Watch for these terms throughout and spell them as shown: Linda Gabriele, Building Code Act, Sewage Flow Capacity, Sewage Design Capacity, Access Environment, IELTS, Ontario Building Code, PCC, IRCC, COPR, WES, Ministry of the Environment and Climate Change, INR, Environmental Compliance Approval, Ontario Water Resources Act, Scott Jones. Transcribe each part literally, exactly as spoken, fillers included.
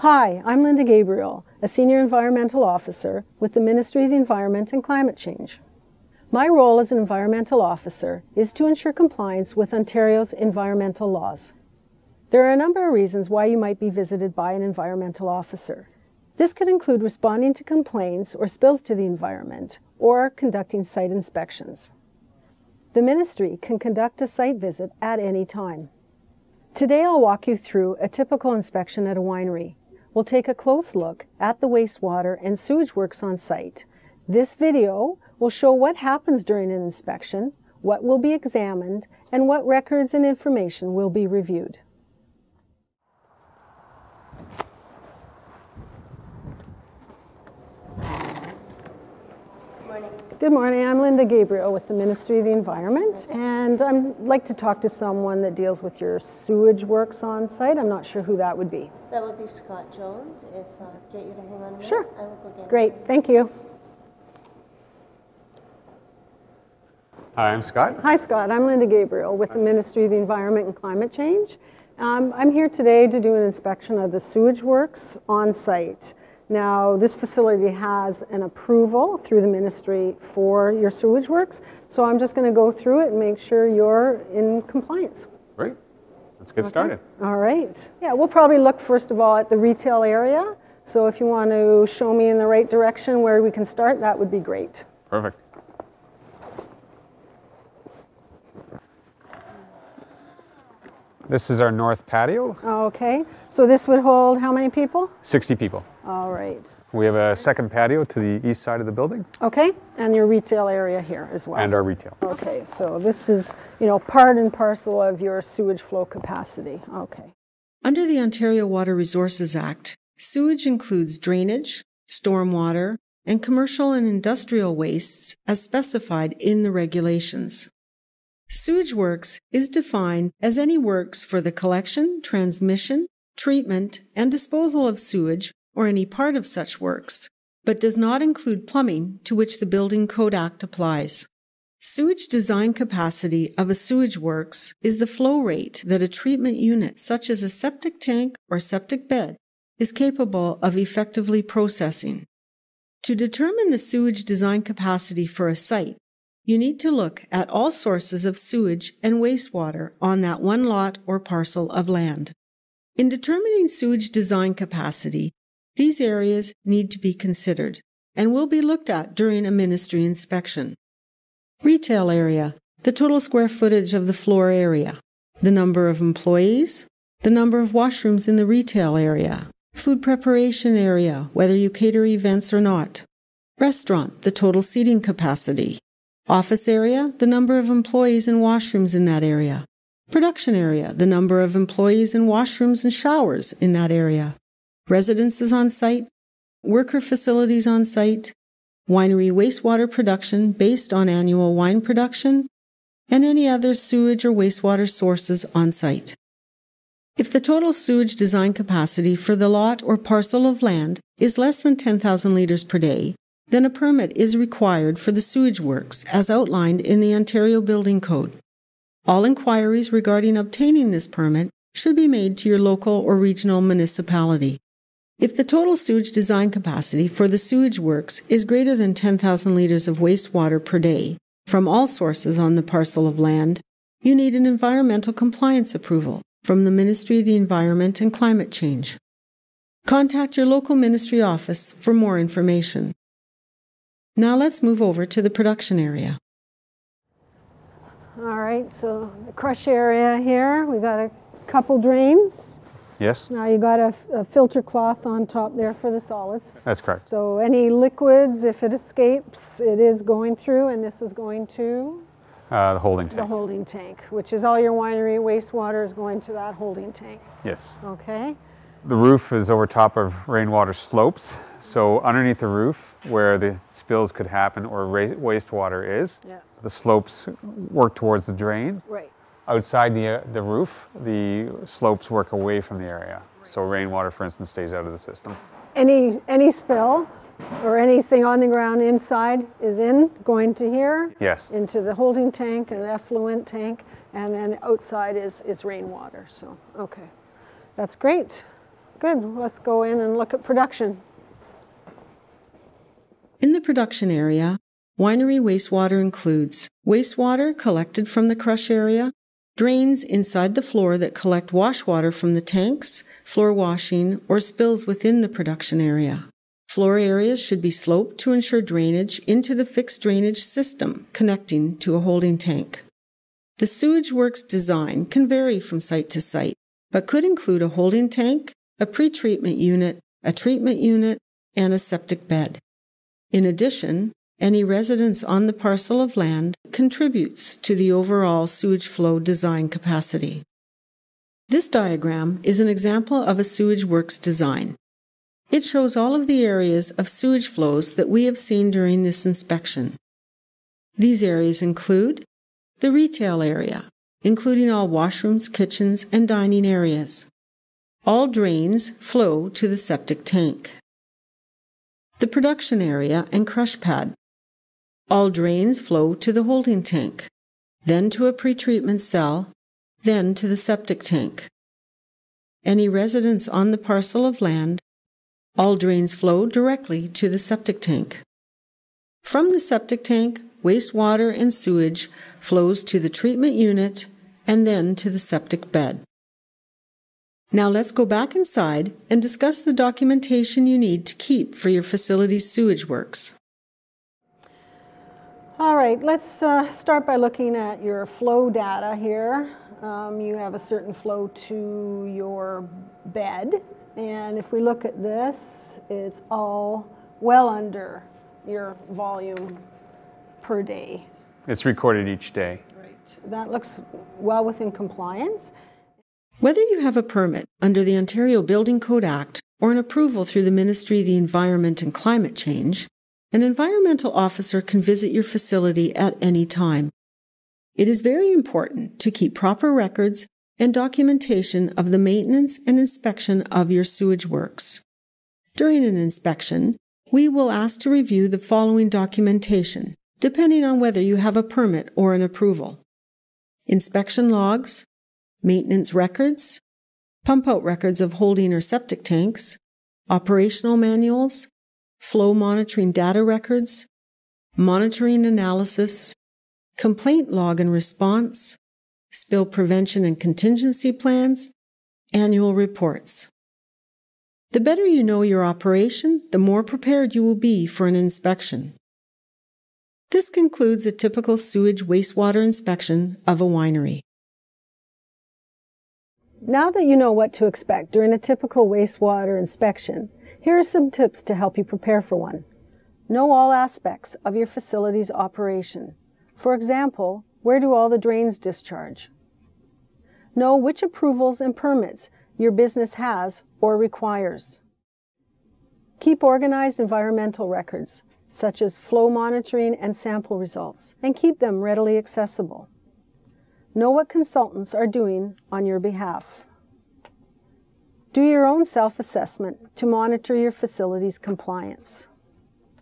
Hi, I'm Linda Gabriele, a Senior Environmental Officer with the Ministry of the Environment and Climate Change. My role as an Environmental Officer is to ensure compliance with Ontario's environmental laws. There are a number of reasons why you might be visited by an Environmental Officer. This could include responding to complaints or spills to the environment, or conducting site inspections. The Ministry can conduct a site visit at any time. Today I'll walk you through a typical inspection at a winery. We'll take a close look at the wastewater and sewage works on site. This video will show what happens during an inspection, what will be examined, and what records and information will be reviewed. Good morning. Good morning, I'm Linda Gabriele with the Ministry of the Environment, and I'd like to talk to someone that deals with your sewage works on site. I'm not sure who that would be. That would be Scott Jones, if I uh, get you to hang on a minute. Sure. I will go get Great, him. Thank you. Hi, I'm Scott. Hi, Scott. I'm Linda Gabriele with Hi. the Ministry of the Environment and Climate Change. Um, I'm here today to do an inspection of the sewage works on site. Now, this facility has an approval through the Ministry for your sewage works, so I'm just going to go through it and make sure you're in compliance. Great. Let's get okay. started. All right. Yeah, we'll probably look first of all at the retail area. So if you want to show me in the right direction where we can start, that would be great. Perfect. This is our north patio. Okay. So this would hold how many people? sixty people. All right. We have a second patio to the east side of the building. Okay. And your retail area here as well. And our retail. Okay. So this is, you know, part and parcel of your sewage flow capacity. Okay. Under the Ontario Water Resources Act, sewage includes drainage, stormwater, and commercial and industrial wastes as specified in the regulations. Sewage works is defined as any works for the collection, transmission, treatment, and disposal of sewage or any part of such works, but does not include plumbing, to which the Building Code Act applies. Sewage design capacity of a sewage works is the flow rate that a treatment unit, such as a septic tank or septic bed, is capable of effectively processing. To determine the sewage design capacity for a site, you need to look at all sources of sewage and wastewater on that one lot or parcel of land. In determining sewage design capacity, these areas need to be considered and will be looked at during a ministry inspection. Retail area, the total square footage of the floor area, the number of employees, the number of washrooms in the retail area, food preparation area, whether you cater events or not, restaurant, the total seating capacity, office area, the number of employees and washrooms in that area, production area, the number of employees and washrooms and showers in that area, residences on site, worker facilities on site, winery wastewater production based on annual wine production, and any other sewage or wastewater sources on site. If the total sewage design capacity for the lot or parcel of land is less than ten thousand litres per day, then a permit is required for the sewage works as outlined in the Ontario Building Code. All inquiries regarding obtaining this permit should be made to your local or regional municipality. If the total sewage design capacity for the sewage works is greater than ten thousand litres of wastewater per day from all sources on the parcel of land, you need an environmental compliance approval from the Ministry of the Environment and Climate Change. Contact your local ministry office for more information. Now let's move over to the production area. All right, so the crush area here, we got a couple drains. Yes. Now you got a, a filter cloth on top there for the solids. That's correct. So any liquids, if it escapes, it is going through, and this is going to? Uh, the holding tank. The holding tank, which is all your winery wastewater is going to that holding tank. Yes. Okay. The roof is over top of rainwater slopes, so underneath the roof where the spills could happen or wastewater is, yeah. the slopes work towards the drains. Right. Outside the, uh, the roof, the slopes work away from the area, right. so rainwater, for instance, stays out of the system. Any, any spill or anything on the ground inside is in, going to here, yes. into the holding tank and effluent tank, and then outside is, is rainwater. So, okay, that's great. Good, let's go in and look at production. In the production area, winery wastewater includes wastewater collected from the crush area, drains inside the floor that collect wash water from the tanks, floor washing, or spills within the production area. Floor areas should be sloped to ensure drainage into the fixed drainage system connecting to a holding tank. The sewage works design can vary from site to site, but could include a holding tank, a pretreatment unit, a treatment unit, and a septic bed. In addition, any residence on the parcel of land contributes to the overall sewage flow design capacity. This diagram is an example of a sewage works design. It shows all of the areas of sewage flows that we have seen during this inspection. These areas include the retail area, including all washrooms, kitchens, and dining areas. All drains flow to the septic tank. The production area and crush pad. All drains flow to the holding tank, then to a pretreatment cell, then to the septic tank. Any residence on the parcel of land. All drains flow directly to the septic tank. From the septic tank, wastewater and sewage flows to the treatment unit and then to the septic bed. Now let's go back inside and discuss the documentation you need to keep for your facility's sewage works. All right, let's uh, start by looking at your flow data here. Um, you have a certain flow to your bed. And if we look at this, it's all well under your volume per day. It's recorded each day. Right. That looks well within compliance. Whether you have a permit under the Ontario Building Code Act or an approval through the Ministry of the Environment and Climate Change, an environmental officer can visit your facility at any time. It is very important to keep proper records and documentation of the maintenance and inspection of your sewage works. During an inspection, we will ask to review the following documentation, depending on whether you have a permit or an approval. Inspection logs, maintenance records, pump-out records of holding or septic tanks, operational manuals, flow monitoring data records, monitoring analysis, complaint log and response, spill prevention and contingency plans, annual reports. The better you know your operation, the more prepared you will be for an inspection. This concludes a typical sewage wastewater inspection of a winery. Now that you know what to expect during a typical wastewater inspection, here are some tips to help you prepare for one. Know all aspects of your facility's operation. For example, where do all the drains discharge? Know which approvals and permits your business has or requires. Keep organized environmental records, such as flow monitoring and sample results, and keep them readily accessible. Know what consultants are doing on your behalf. Do your own self-assessment to monitor your facility's compliance.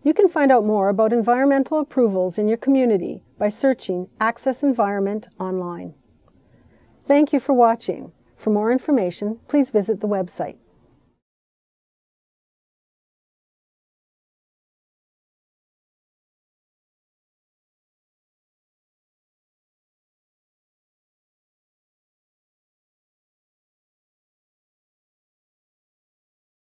You can find out more about environmental approvals in your community by searching Access Environment online. Thank you for watching. For more information, please visit the website.